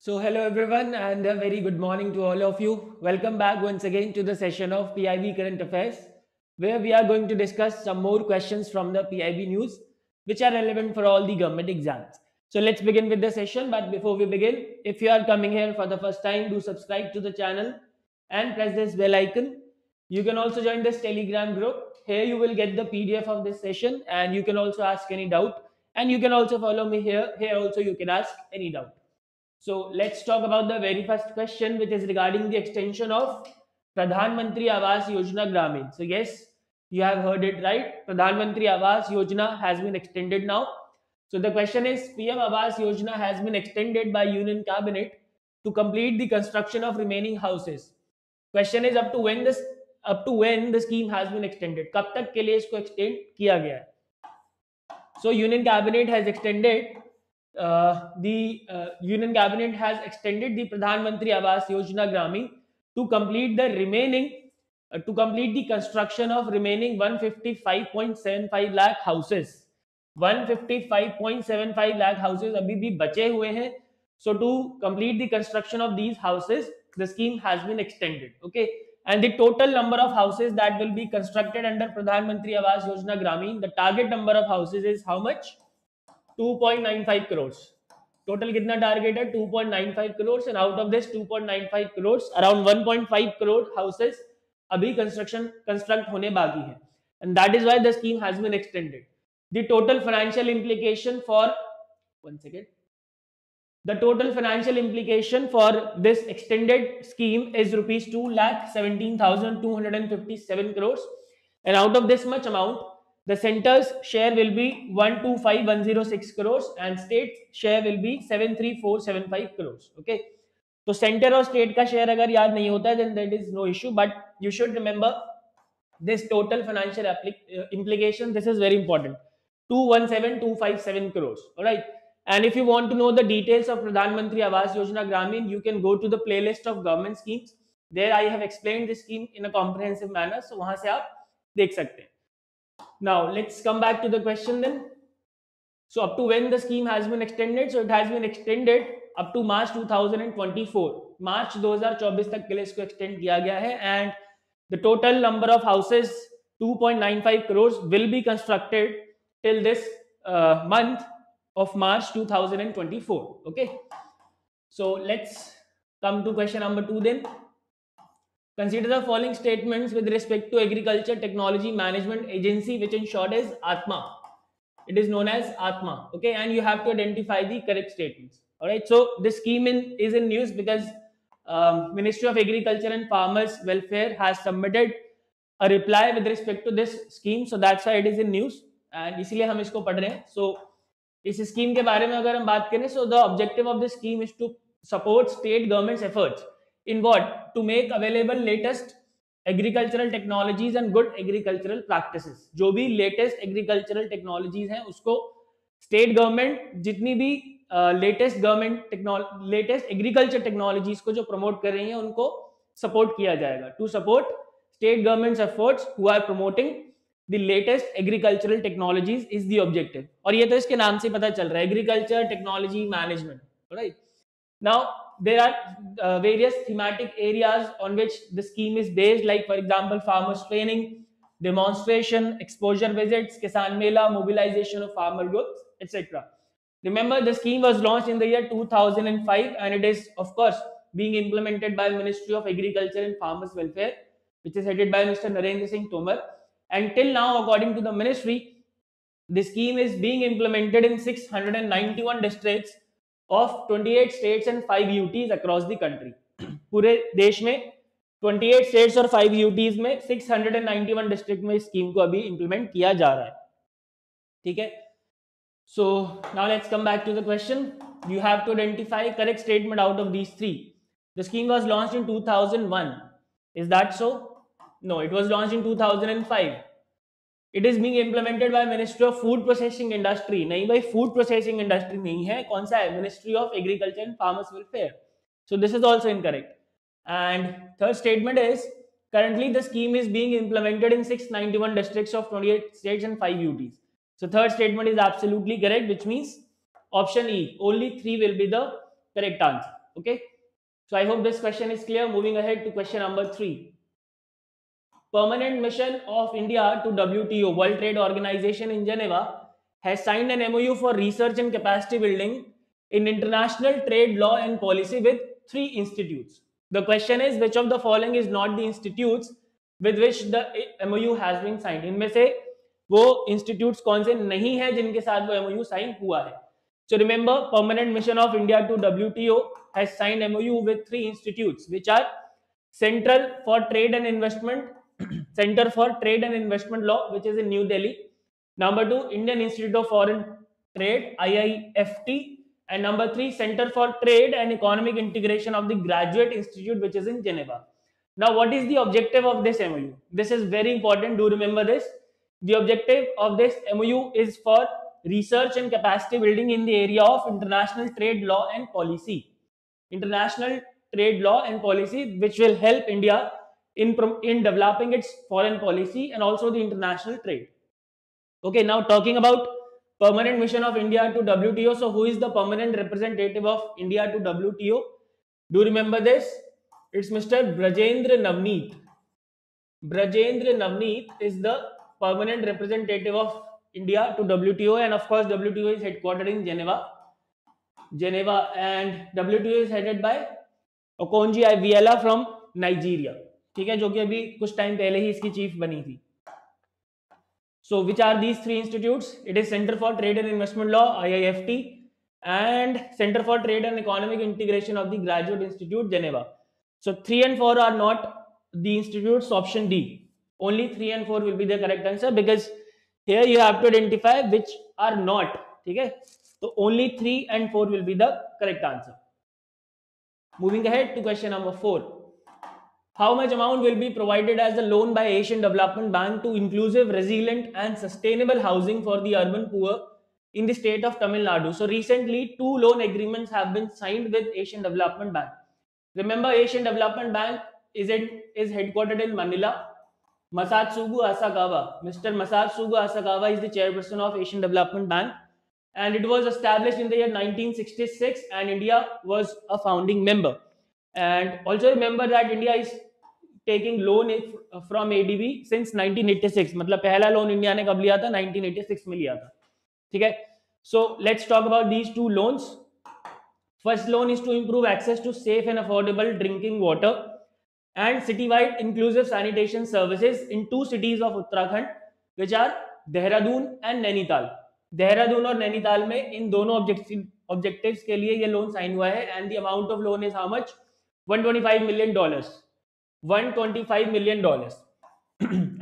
So hello everyone and a very good morning to all of you. Welcome back once again to the session of PIB Current Affairs, where we are going to discuss some more questions from the PIB news which are relevant for all the government exams. So let's begin with the session, but before we begin, if you are coming here for the first time, do subscribe to the channel and press this bell icon. You can also join this Telegram group. Here you will get the PDF of this session and you can also ask any doubt, and you can also follow me here. Here also you can ask any doubt. So let's talk about the very first question, which is regarding the extension of Pradhan Mantri Awas Yojana Gramin. So yes, you have heard it right. Pradhan Mantri Awas Yojana has been extended now. So the question is, PM Awas Yojana has been extended by Union Cabinet to complete the construction of remaining houses. Question is up to when the scheme has been extended. कब तक के लिए इसको extend किया गया है? So Union Cabinet has extended the Pradhan Mantri Awas Yojana Gramin to complete the construction of remaining 155.75 lakh houses. 155.75 lakh houses अभी भी बचे हुए हैं. So to complete the construction of these houses, the scheme has been extended. Okay, and the total number of houses that will be constructed under Pradhan Mantri Awas Yojana Gramin, the target number of houses is how much? 2.95 crores. Total कितना target है? 2.95 crores, and out of this 2.95 crores, around 1.5 crore houses अभी construct होने बाकी हैं, and that is why the scheme has been extended. The total financial implication for the total financial implication for this extended scheme is rupees 2,17,257 crores, and out of this much amount, the center's share will be 125,106 crores and state's share will be 73,475 crores. Okay, so center और state का share अगर याद नहीं होता है, then that is no issue. But you should remember this total financial implication. This is very important. 217,257 crores. All right. And if you want to know the details of Pradhan Mantri Awas Yojana Gramin, you can go to the playlist of government schemes. There I have explained this scheme in a comprehensive manner, so वहाँ से आप देख सकते हैं. Now let's come back to the question then. So up to when the scheme has been extended? So it has been extended up to March 2024. March 2024 तक के लिए इसको extend किया गया है, and the total number of houses 2.95 crores will be constructed till this month of March 2024. Okay, so let's come to question number 2 then. Consider the following statements with respect to Agriculture Technology Management Agency, which in short is ATMA. It is known as ATMA. Okay, and you have to identify the correct statements. All right. So this scheme is in news because Ministry of Agriculture and Farmers Welfare has submitted a reply with respect to this scheme. So that's why it is in news, and इसलिए हम इसको पढ़ रहे हैं. So इस scheme के बारे में अगर हम बात करें, so the objective of the scheme is to support state governments efforts in what to make available latest agricultural technologies and good agricultural practices. जो भी लेटेस्ट एग्रीकल्चरल टेक्नोलॉजीज हैं उसको स्टेट गवर्नमेंट जितनी भी लेटेस्ट एग्रीकल्चर टेक्नोलॉजीज को जो promote कर रही है उनको सपोर्ट किया जाएगा. To support state governments efforts who are promoting The latest agricultural technologies is the objective. और ये तो इसके नाम से पता चल रहा है, agriculture technology management. Right. Now there are various thematic areas on which the scheme is based, like for example farmers training, demonstration, exposure visits, kisan mela, mobilisation of farmer groups, etcetera. Remember the scheme was launched in the year 2005 and it is of course being implemented by ministry of agriculture and farmers welfare, which is headed by Mister Narendra Singh Tomar. And till now, according to the ministry, the scheme is being implemented in 691 districts of 28 states and 5 UTs across the country. पूरे देश में 28 states और 5 UTs में 691 district में scheme को अभी implement किया जा रहा है. ठीक है. So now let's come back to the question. You have to identify correct statement out of these three. The scheme was launched in 2001. Is that so? No, it was launched in 2005. It is being implemented by Ministry of Food Processing Industry. नहीं भाई, food processing industry नहीं है, कौन सा है? Ministry of Agriculture and Farmers Welfare. So this is also incorrect. And third statement is, currently the scheme is being implemented in 691 districts of 28 states and 5 UTs. So third statement is absolutely correct, which means option E. Only 3 will be the correct answer. Okay, so I hope this question is clear. Moving ahead to question number 3. Permanent Mission of India to WTO, World Trade Organization in Geneva, has signed an MOU for research and capacity building in international trade law and policy with 3 institutes. The question is, which of the following is not the institutes with which the MOU has been signed? इनमें से वो institutes कौन से नहीं है जिनके साथ वो MOU sign हुआ है? So remember, Permanent Mission of India to WTO has signed MOU with 3 institutes, which are Central for Trade and Investment, Center for Trade and Investment Law, which is in New Delhi. Number 2, Indian Institute of Foreign Trade, IIFT. And number 3, Center for Trade and Economic Integration of the Graduate Institute, which is in Geneva. Now, what is the objective of this MOU? This is very important. Do remember this. The objective of this MOU is for research and capacity building in the area of international trade law and policy. International trade law and policy, which will help India in developing its foreign policy and also the international trade. Okay, now talking about Permanent Mission of India to WTO. So who is the permanent representative of India to WTO? Do remember this. It's Mr. Brajendra Navneet. Brajendra Navneet is the permanent representative of India to WTO, and of course WTO is headquartered in Geneva, and WTO is headed by Okonjo Iweala from Nigeria. ठीक है, जो कि अभी कुछ time पहले ही इसकी chief बनी थी. So which are these 3 institutes? It is Center for Trade and Investment Law, IIFT, and Center for Trade and Economic Integration of the Graduate Institute, Geneva. So 3 and 4 are not the institutes. Option D. Only 3 and 4 will be the correct answer, because here you have to identify which are not. Okay. So only 3 and 4 will be the correct answer. Moving ahead to question number 4. How much amount will be provided as a loan by Asian Development Bank to inclusive, resilient and sustainable housing for the urban poor in the state of Tamil Nadu? So recently 2 loan agreements have been signed with Asian Development Bank. Remember, Asian Development Bank is headquartered in Manila. Masatsugu Asakawa, Mr. Masatsugu Asakawa is the chairperson of Asian Development Bank, and it was established in the year 1966, and India was a founding member. And also remember that India is taking loan from ADB since 1986. मतलब पहला loan India ने कब लिया था? 1986 में लिया था. ठीक है. So let's talk about these 2 loans. First loan is to improve access to safe and affordable drinking water and citywide inclusive sanitation services in 2 cities of Uttarakhand, which are Dehradun and Nainital. Dehradun और नैनीताल में इन दोनों objectives के लिए ये loan sign हुआ है, and the amount of loan is how much? $125 million. $125 million.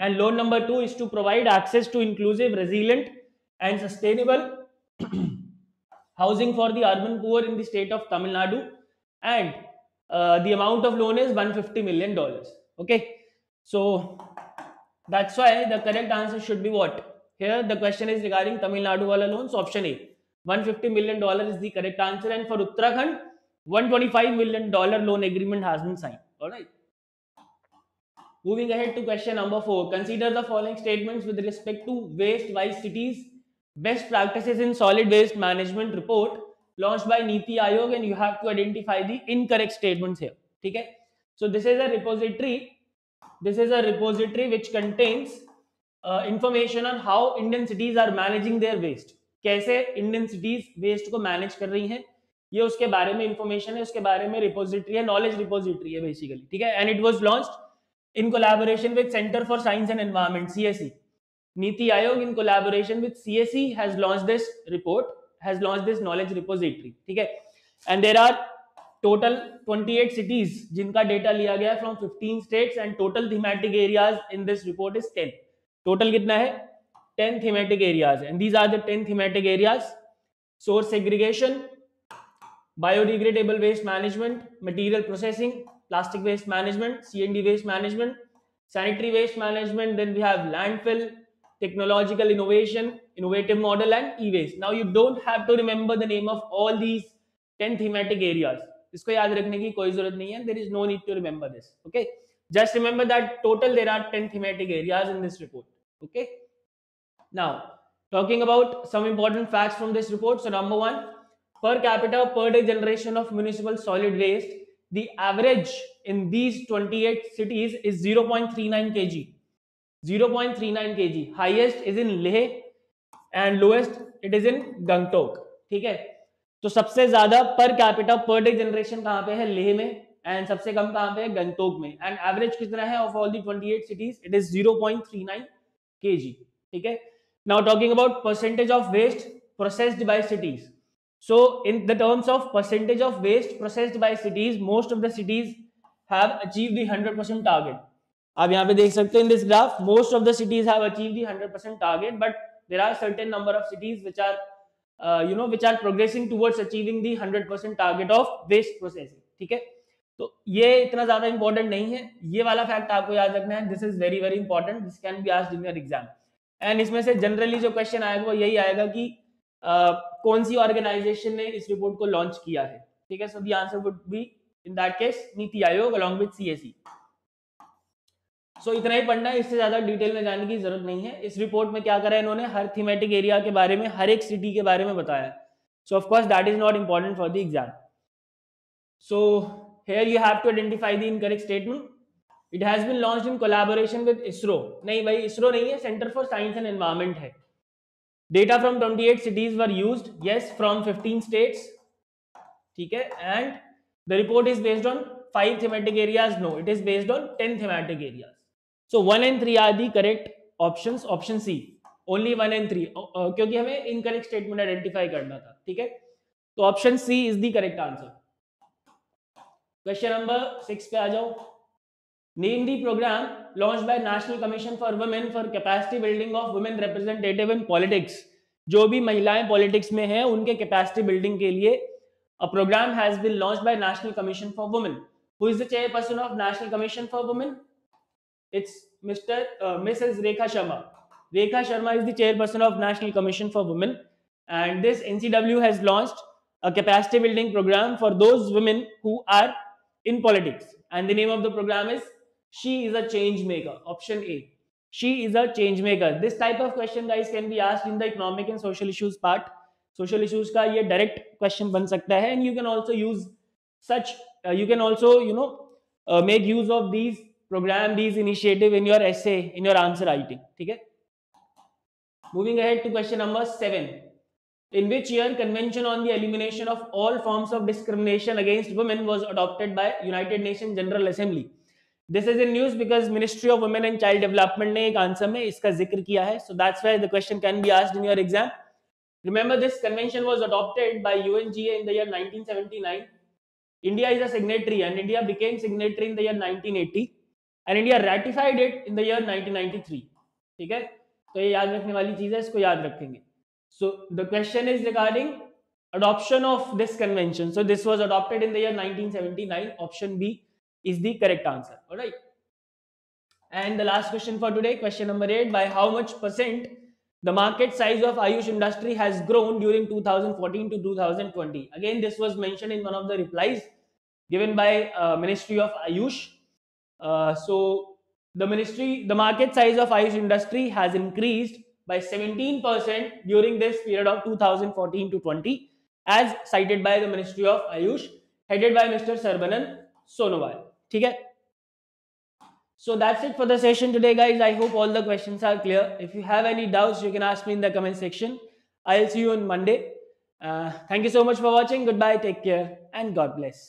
And loan number 2 is to provide access to inclusive, resilient, and sustainable housing for the urban poor in the state of Tamil Nadu, and the amount of loan is $150 million. Okay, so that's why the correct answer should be what? Here the question is regarding Tamil Nadu wala loans. Option A, $150 million is the correct answer, and for Uttarakhand, $125 million loan agreement has been signed. All right. Moving ahead to question number 4. Consider the following statements with respect to waste-wise cities, best practices in solid waste management report launched by NITI Aayog, and you have to identify the incorrect statements here. ठीक है. So this is a repository. This is a repository which contains information on how Indian cities are managing their waste. कैसे Indian cities waste को manage कर रही हैं? ये उसके बारे में इंफॉर्मेशन है, उसके बारे में रिपोजिटरी है, नॉलेज रिपोजिटरी है बेसिकली. ठीक है. And it was launched in collaboration with centre for science and environment, CSE. NITI Aayog in collaboration with CSE has launched this report, has launched this knowledge repository. ठीक है. And there are total 28 cities जिनका data लिया गया है from 15 states, and total thematic areas in this report is 10. टोटल कितना है? 10 thematic areas, and these are the 10 thematic areas: source segregation, biodegradable waste management, material processing, plastic waste management, C&D waste management, sanitary waste management. Then we have landfill, technological innovation, innovative model, and e-waste. Now you don't have to remember the name of all these 10 thematic areas. इसको याद रखने की कोई जरूरत नहीं है. There is no need to remember this. Okay, just remember that total there are 10 thematic areas in this report. Okay, now talking about some important facts from this report. So number 1. per capita per day generation of municipal solid waste, the average in these 28 cities is 0.39 kg. Highest is in Leh and lowest it is in Gangtok. ठीक है, तो सबसे ज्यादा per capita per day generation कहाँ पे है? लेह में. And सबसे कम कहाँ पे है? गंगटोक में. एंड एवरेज कितना है ऑफ ऑल दी 28 सिटीज? इट इज 0.39 kg. ठीक है, now talking about percentage of waste processed by cities. So in the terms of percentage of waste processed by cities, most of the cities have achieved the 100% target. आप यहाँ पे देख सकते हैं in this graph, most of the cities have achieved the 100% target, but there are certain number of cities which are which are progressing towards achieving the 100% target of waste processing. ठीक है, तो ये इतना ज्यादा इंपॉर्टेंट नहीं है, ये वाला फैक्ट आपको याद रखना है. This is very very important, this can be asked in your exam. And इसमें से जनरली जो क्वेश्चन आएगा वो यही आएगा कि कौन सी ऑर्गेनाइजेशन ने इस रिपोर्ट को लॉन्च किया है. ठीक है, so the answer would be in that case NITI Aayog along with CAC. सो इतना ही पढ़ना है, इससे ज्यादा डिटेल में जाने की जरूरत नहीं है. इस रिपोर्ट में क्या करा है इन्होंने? हर थीमेटिक एरिया के बारे में, हर एक सिटी के बारे में बताया. So of course that is not important for the exam. So here you have to identify the incorrect statement. It has been launched in collaboration with ISRO. नहीं भाई, ISRO नहीं है, Centre for Science and Environment है. Data from 28 cities were used. Yes, from 15 states. ठीक है, and the report is based on 5 thematic areas. No, it is based on 10 thematic areas. So 1 and 3 are the correct options. Option C. Only 1 and 3, क्योंकि हमें incorrect statement identify करना था. ठीक है, तो option C is the correct answer. Question number 6 पे आ जाओ. Name the program launch by national commission for women for capacity building of women representative in politics. जो भी महिलाएं पॉलिटिक्स में हैं उनके कैपेसिटी बिल्डिंग के लिए a program has been launch by national commission for women. Who is the chairperson of national commission for women? It's Mrs Rekha Sharma. Rekha Sharma is the chairperson of national commission for women and this NCW has launched a capacity building program for those women who are in politics and the name of the program is She is a Change Maker. Option A, She is a Change Maker. This type of question guys can be asked in the economic and social issues part. Social issues ka ye direct question ban sakta hai and you can also use such you can also make use of these program, these initiative in your essay, in your answer writing. theek hai, moving ahead to question number 7. In which year Convention on the Elimination of All Forms of Discrimination Against Women was adopted by United Nations General Assembly? This is in news because Ministry of Women and Child Development ने एक answer में इसका जिक्र किया है. So that's why the question can be asked in your exam. Remember, this convention was adopted by UNGA in the year 1979. India is a signatory, and India became signatory in the year 1980, and India ratified it in the year 1993. ठीक है, तो ये याद रखने वाली चीज है, इसको याद रखेंगे. So the question is regarding adoption of this convention. So this was adopted in the year 1979. Option B is the correct answer. All right. And the last question for today, question number 8. By how much percent the market size of Ayush industry has grown during 2014 to 2020? Again, this was mentioned in one of the replies given by Ministry of Ayush. So the market size of Ayush industry has increased by 17% during this period of 2014 to 20 as cited by the Ministry of Ayush headed by Mr. Sarbanand Sonowal. ठीक है, so that's it for the session today guys. I hope all the questions are clear. If you have any doubts you can ask me in the comment section. I'll see you on Monday. Thank you so much for watching. Goodbye, take care and God bless.